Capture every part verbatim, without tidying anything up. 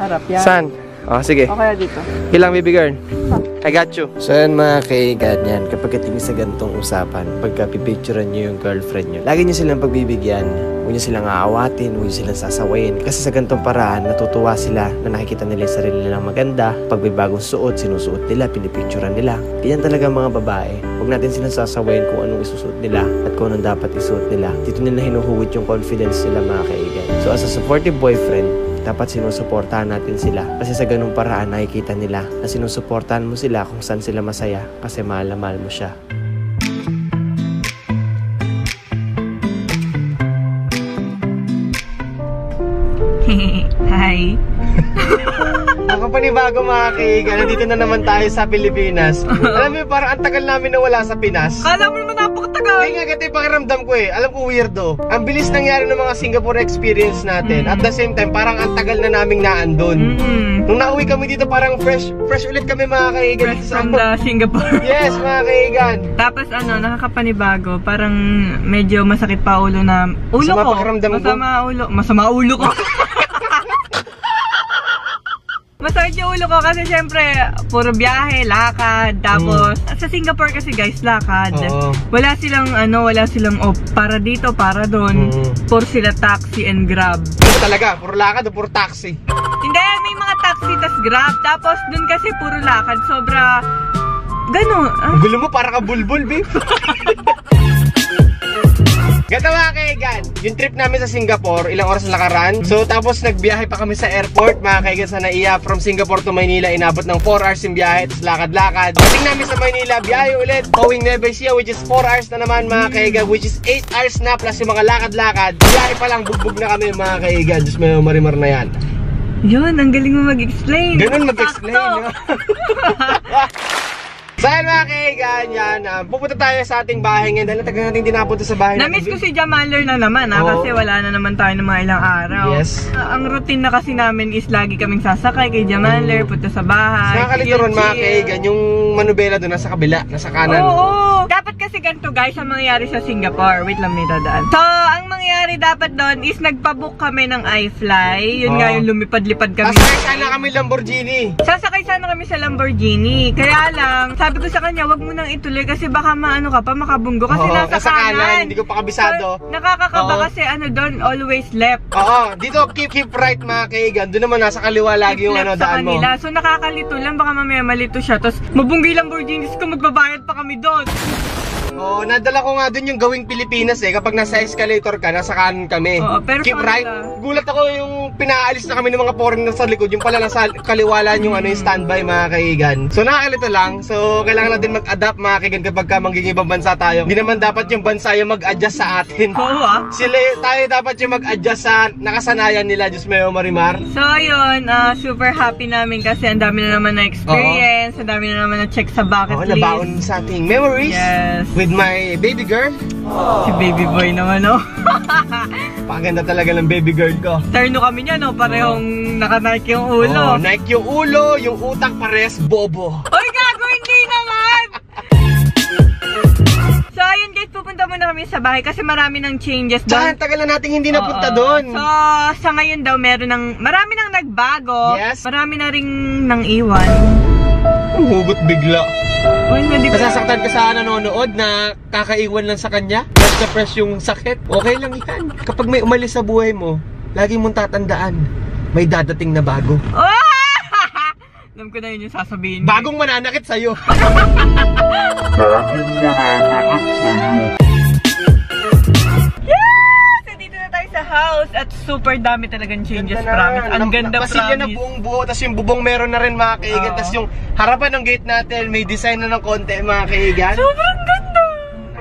Harap yan. Saan? O, oh, sige. O kaya dito. Ilang bibigyan? I got you. So yan mga kaiganyan, kapag katingin sa ganitong usapan, pagka pipicturean nyo yung girlfriend nyo, lagi nyo silang pagbibigyan, huwag nyo silang aawatin, huwag nyo silang sasawayin. Kasi sa ganitong paraan, natutuwa sila na nakikita nila yung sarili nilang maganda. Pag may bagong suot, sinusuot nila, pinipicturean nila. Ganyan talaga mga babae. Huwag natin silang sasawayin kung anong isusuot nila at kung anong dapat isuot nila. Dito nila hinuhuwit yung confidence nila mga kaigan. So as a supportive boyfriend, dapat sinusuportahan natin sila. Kasi sa ganung paraan nakikita nila na sinusuportahan mo sila kung saan sila masaya kasi mahal na mahal mo siya. Hi! Ako panibago mga kaigan, nandito na naman tayo sa Pilipinas. Alam mo parang ang tagal namin nawala sa Pinas. Kala mo naman napakatagal! Kaya nga ganito yung pakiramdam ko eh, alam ko weirdo. Ang bilis nangyari ng mga Singapore experience natin. At the same time, parang ang tagal na naming naandun. Nung nauwi kami dito parang fresh, fresh ulit kami mga kaigan. Fresh from the Singapore. Yes mga kaigan. Tapos ano, nakakapanibago, parang medyo masakit pa ulo na ulo ko. Masama pakiramdam ko. Masama ulo, masama ulo ko. Masakit yung ulo ko kasi syempre, puro biyahe, lakad, tapos mm. sa Singapore kasi guys, lakad. Oo. Wala silang ano, wala silang oh, para dito, para doon. Mm. Puro sila taxi and grab. Puro talaga, puro lakad o puro taxi? Hindi, may mga taxi tas grab, tapos doon kasi puro lakad, sobra gano'n. Ah? Gulo mo, para ka bulbul, babe. Gata mga kaigan, yung trip namin sa Singapore, ilang oras nakaraan. So tapos nagbiyahe pa kami sa airport, mga kaigan sa Naiya. From Singapore to Maynila, inabot ng four hours yung biyahe, tapos lakad-lakad. Pating namin sa Maynila, biyahe ulit. Going Nueva Ecija, which is four hours na naman mga kaigan, which is eight hours na plus yung mga lakad-lakad. Biyahe pa lang, bugbog na kami mga kaigan. Diyos may marimar na yan. Yun, ang galing mo mag-explain. Ganun mag-explain. So yan mga kaigan, yan, uh, pupunta tayo sa ating bahay ngayon dahil tagal natin dinapunta sa bahay. Na-miss ko si Jamiller na naman ha, oh. Kasi wala na naman tayo ng mga ilang araw. Yes. Uh, ang routine na kasi namin is lagi kaming sasakay kay Jamiller, punta sa bahay. Nakakalito ron mga kaigan, yung manubela doon nasa kabila, nasa kanan. Oo, oo. Dapat kasi ganito guys ang mangyayari sa Singapore. Wait lang, may dadaan. So, ang mangyayari dapat doon is nagpabook kami ng iFly. Yun oh. Nga yung lumipad-lipad kami. Sasakay sana kami Lamborghini. Sasakay sana kami sa Lamborghini. Kaya lang, sabi ko sa kanya, wag mo nang ituloy kasi baka maano ka pa, makabunggo. Kasi oo, nasa, nasa kanan. kanan. Hindi ko pa kabisado. So, nakakakaba oo. Kasi ano doon, always left. Oo, dito keep keep right mga kaigan. Doon naman nasa kaliwa lagi keep yung ano daan mo. Kanila. So nakakalito lang, baka mamaya malito siya. Tapos mabunggo yung Lamborghini, kung magbabayad pa kami doon. Oo, nadala ko nga doon yung gawing Pilipinas eh. Kapag nasa escalator ka, nasa kanan kami. Oo, pero keep right. Nila. Gulat ako yung pinaalis na kami ng mga foreigner sa likod. Yung pala nasa kaliwalan yung ano yung standby mga kaigan. So nakakalito lang. So kailangan natin mag-adapt mga kaigan kapag ka manggiging ibang bansa tayo. Hindi naman dapat yung bansa yung mag-adjust sa atin. Oo ah. Sila, tayo dapat yung mag-adjust sa nakasanayan nila, Diyos may o marimar. So yun, uh, super happy namin kasi ang dami na naman na experience, ang dami na naman na check sa bucket Oo, list. Oo, nabaon sa ating memories yes. With my baby girl. Oh. Si baby boy naman oh. Paganda talaga ng baby girl ko. Terno kami niya no, parehong naka-Nike yung ulo. Oo, Nike yung ulo, yung utak parehas bobo. Oy, gago hindi naman! So ayun guys, pupunta muna kami sa bahay kasi marami ng changes doon. Tagal na natin hindi napunta doon. So sa ngayon daw meron ng marami nang nagbago, yes. Marami na ring nang iwan. Hugot bigla. Masasaktan ka sa nanonood na kakaiwan lang sa kanya. Press na press yung sakit. Okay lang yan. Kapag may umalis sa buhay mo, lagi mong tatandaan, may dadating na bago. Alam ko na yun yung sasabihin. Bagong mananakit sa'yo. Bagong mananakit sa'yo. Yes! Dito na tayo sa house at super dami talagang changes, ganda promise. Na, ang na, ganda, na, promise. Pasilya na buong buo, tapos yung bubong meron na rin mga kaigan. Uh, tapos yung harapan ng gate natin, may design na ng konti mga kaigan. Sobrang ganda!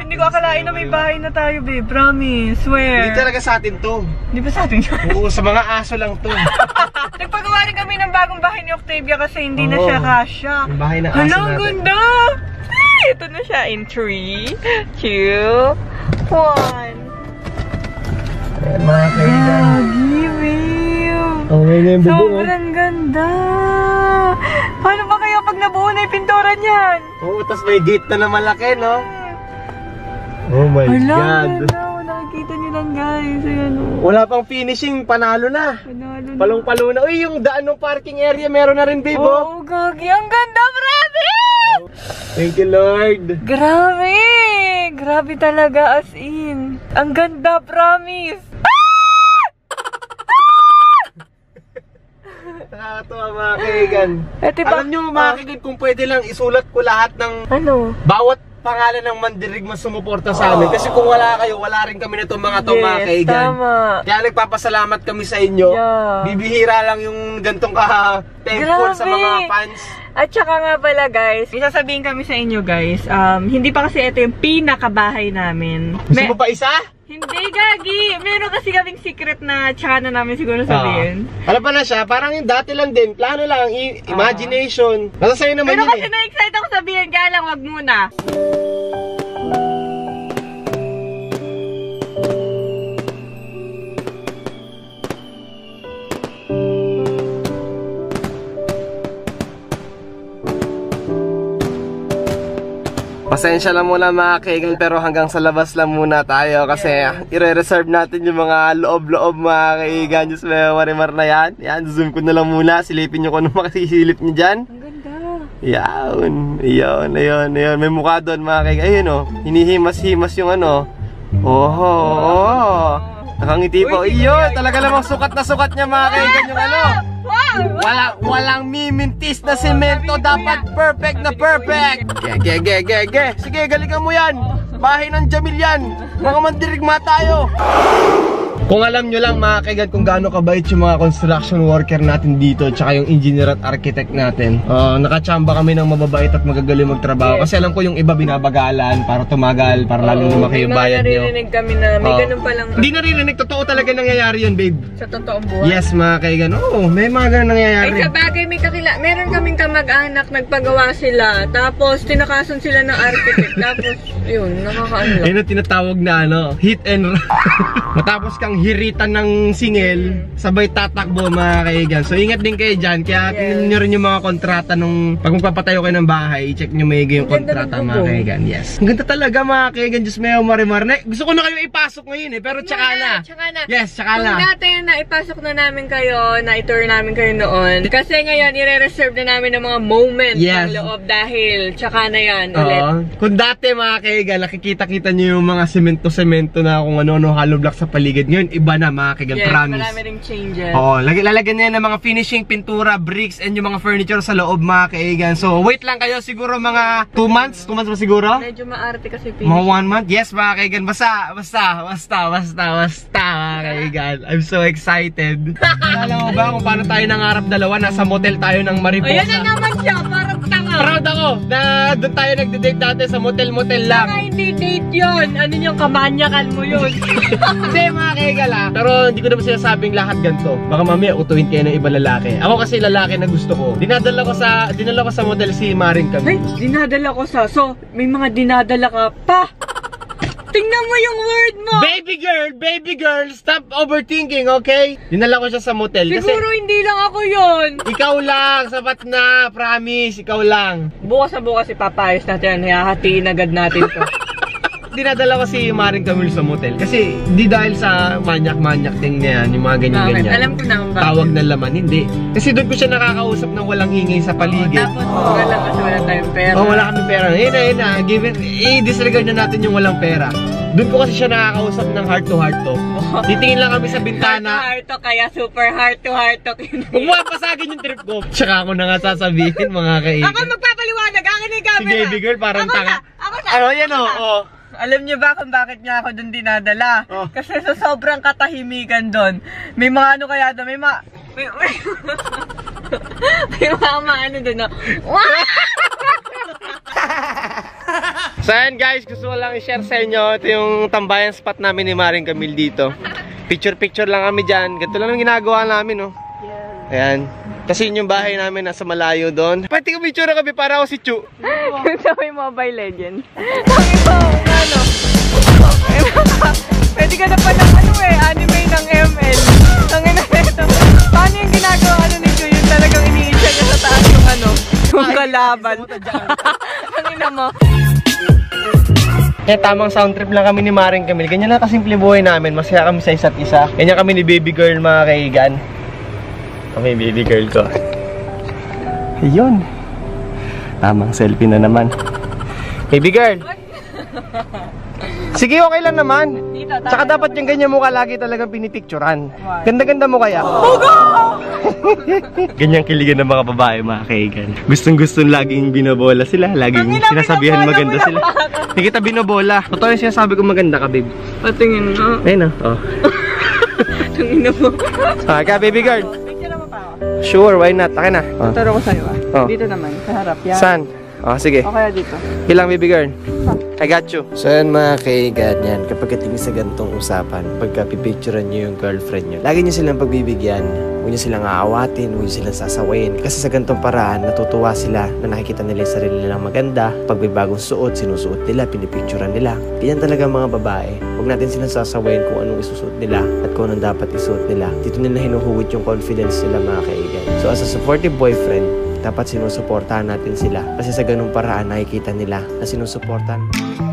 Hindi ko akalain na may bahay na tayo, babe. Promise. Swear. Hindi talaga sa atin to. Hindi ba sa atin yun? Oo, sa mga aso lang to. Nagpagawa rin kami ng bagong bahay ni Octavia kasi hindi oh, na siya kasya. Yung bahay na aso natin. Ganda! Ay, ito na siya in three, two, one. Ayan mga kaigan. Gagi, babe. Okay na yung bubong. Sobrang ganda. Paano ba kayo pag nabuo na yung pintura niyan? Oo, tapos may gate na na malaki, no? Oh my Alam, God. Alam, nakikita niyo lang guys. Ayan, oh. Wala pang finishing, panalo na. Panalo na. Palong-palo na. Uy, yung daan ng parking area, meron na rin, babe. Oo, oh, gagi. Ang ganda, grabe! Thank you, Lord. Grabe. Grabe talaga, as in. Ang ganda, promise. Nakakatawa mga kaigan. Alam nyo mga kaigan, kung pwede lang isulat ko lahat ng ano? Bawat pangalan ng Mandirigma sumuporta sa amin. Kasi kung wala kayo, wala rin kami na itong mga to, yes, mga kaigan. Tama. Kaya nagpapasalamat kami sa inyo. Yeah. Bibihira lang yung gantong ka-thankful sa mga fans. At saka nga pala guys, isasabihin kami sa inyo guys, um, hindi pa kasi ito yung pinakabahay namin. Gusto mo pa isa? Hindi, gagi! Meron kasi kaming secret na tsaka na namin siguro sabihin. Uh, ano pala siya? Parang yung dati lang din. Plano lang. Imagination. Uh, Nasa sa'yo naman yun eh. Pero kasi na-excite ako sabihin. Kaya lang, wag muna. Pasensya lang muna mga kaigan, pero hanggang sa labas lang muna tayo kasi yeah. Ire-reserve natin yung mga loob-loob mga kaigan. Diyos may marimar na yan. Yan, zoom ko na lang muna. Silipin nyo kung ano makasilip nyo dyan. Ang ganda. Yan, yan, yan, yan. May mukha doon mga kaigan. Ayun o, oh. Hinihimas-himas yung ano. Oho, oh, oh. Nakangiti pa. Iyon, talaga namang sukat na sukat niya mga kaigan yung ano. Wala, walang mimintis na semento, dapat perfect na perfect. Ge, ge, ge, ge. Sige, galingan mo yan. Bahay ng Jamill yan. Mga Mandirigma tayo. Kung alam nyo lang mga kaigan kung gaano kabait yung mga construction worker natin dito, tsaka yung engineer at architect natin. uh, Nakachamba kami ng mababait at magagaling magtrabaho. Kasi alam ko yung iba binabagalan para tumagal, para lalong lumaki yung bayad nyo. May mga naririnig kami na may uh, ganun palang hindi naririnig, totoo talaga nangyayari yun babe. Sa totoong buhay? Yes mga kaigan, oo, may mga ganun nangyayari. Ay sabagay, may kakila, meron kaming kamag-anak, nagpagawa sila. Tapos tinakasan sila ng architect. Tapos yun, nakakaano. Ayun ang tinatawag na ano, hit and run. Matapos kang hiritan ng singil, sabay tatakbo mga kaigan. So ingat din kayo dyan. Kaya tingnan nyo rin yung mga kontrata nung pag magpapatayo kayo ng bahay, i-check nyo may yung kontrata mga kaigan. Yes. Ang ganda talaga mga kaigan. Diyos mayo marimar. Gusto ko na kayo ipasok ngayon eh, pero tsaka na. Yes, tsaka na. Kung dati na ipasok na namin kayo, na i-tour namin kayo noon. Kasi ngayon, i-reserve na namin ng mga moment ng loob dahil tsaka na yan ulit. Kung dati mga kaigan, nakikita-kita nyo yung mga semento-semento na kung ano-ano haloblak sa paligid. Ngayon, iba na mga kaigan, yes, promise. Yes, marami rin changes. Oo, lalagyan na yan ng mga finishing, pintura, bricks, and yung mga furniture sa loob mga kaigan. So, wait lang kayo, siguro mga two months? two months ba siguro? Medyo maarte kasi finishing. Mga one month? Yes mga kaigan, basta, basta, basta, basta, basta mga kaigan. I'm so excited. Alam mo ba kung paano tayo nangarap dalawa? Nasa motel tayo ng Mariposa. Ayan na naman siya, parang tanga. Proud ako na doon tayo nagde-date dati sa motel-motel lang. Saka hindi date yun. Ano yung kamanyakan mo yun? Hindi mga kaigan. Gala. Pero hindi ko naman sinasabing lahat ganito. Baka mamaya utuin kayo ng iba lalaki. Ako kasi lalaki na gusto ko. Dinadala ko sa dinala ko sa model si Mareng Camille. Ay, dinadala ko sa. So, may mga dinadala ka pa. Tingnan mo yung word mo. Baby girl, baby girl, stop overthinking, okay? Dinala ko siya sa motel. Siguro kasi, hindi lang ako yun. Ikaw lang, sapat na, promise, ikaw lang. Bukas na bukas ipapayos natin yan. Hahatiin agad natin to. Dinadala ko si Mareng Camille sa motel kasi hindi dahil sa manyak-manyak thing niya yan, yung mga ganyan-ganyan. Alam ko naman ba? Tawag na laman, hindi. Kasi doon ko siya nakakausap ng walang hingi sa paligid. Oo, tapos oh. Wala kasi wala tayong pera. Oo, oh, wala kami pera. Yun na, yun na. Give it, i-disregard na natin yung walang pera. Doon ko kasi siya nakakausap ng heart to heart talk. Titingin lang kami sa bintana. Heart to heart talk, kaya super heart to heart talk. Huwag mo pasagin yung trip ko. Tsaka ako na nga sasabihin mga kaibigan. Ako magpapaliwanag, akin yung camera. Si baby girl parang ako tanga. Na, ako na, ano yan o? Oh. Alam niyo ba kung bakit niya ako doon dinadala? Oh. Kasi sa sobrang katahimikan doon, may mga ano kaya doon, may mga... May, may, may mga maano doon, no? So ayan guys, gusto ko lang i-share sa inyo. Ito yung tambayan spot namin ni Mareng Camille dito. Picture-picture lang kami dyan. Ganito lang ang ginagawa namin, no? Yeah. Ayan. Kasi yun yung bahay namin, nasa malayo doon. Pati kung picture kami, para ako si Chu. Sa may Mobile Legends. Sabi po, ano? Pwede ka na pa ng ano eh, anime ng M L. Tangin na ito. Paano yung ginagawa ano ni Chu? Yung talagang iniisya niya sa taas yung ano, yung kalaban. Tangin na mo. Kaya tamang sound trip lang kami ni Mareng Camille. Ganyan lang kasimple buhay namin. Masaya kami sa isa't isa. Ganyan kami ni baby girl, mga kaigan. Kami baby girl ko. Ayun. Tamang selfie na naman. Baby girl. Sige, okay lang naman. Tsaka dapat yung ganyan mukha lagi talagang pinipicturan. Ganda-ganda mo kaya. Ganyang kiligan ng mga babae, mga kaigan. Gustong-gustong laging binobola sila. Laging sinasabihan maganda sila. Hindi kita binobola. Totoo yung sinasabi ko maganda ka, babe. Patingin mo. Ayun na. Oh. Tingin mo. Saka, baby girl. Picture mo pa ako. Sure, why not? Akin na. Tuturo ko sa'yo ah. Dito naman, sa harap yan. Saan? Oh, sige. O kaya dito. Hilang, baby girl. I got you. So yan, mga kaigan, yan. Kapag katingin sa gantong usapan, pagka pipicturan nyo yung girlfriend nyo, lagi nyo silang pagbibigyan. Huwag nyo silang aawatin, huwag nyo silang sasawayin. Kasi sa gantong paraan, natutuwa sila na nakikita nila yung sarili nilang maganda. Pag may bagong suot, sinusuot nila, pinipicturan nila. Ganyan talaga mga babae. Huwag natin silang sasawayin kung anong isusuot nila at kung anong dapat isuot nila. Dito nila hinuhugot yung confidence nila, mga kaigan. So as a supportive boyfriend, dapat sinusuportahan natin sila. Kasi sa ganung paraan, nakikita nila na sinusuportahan.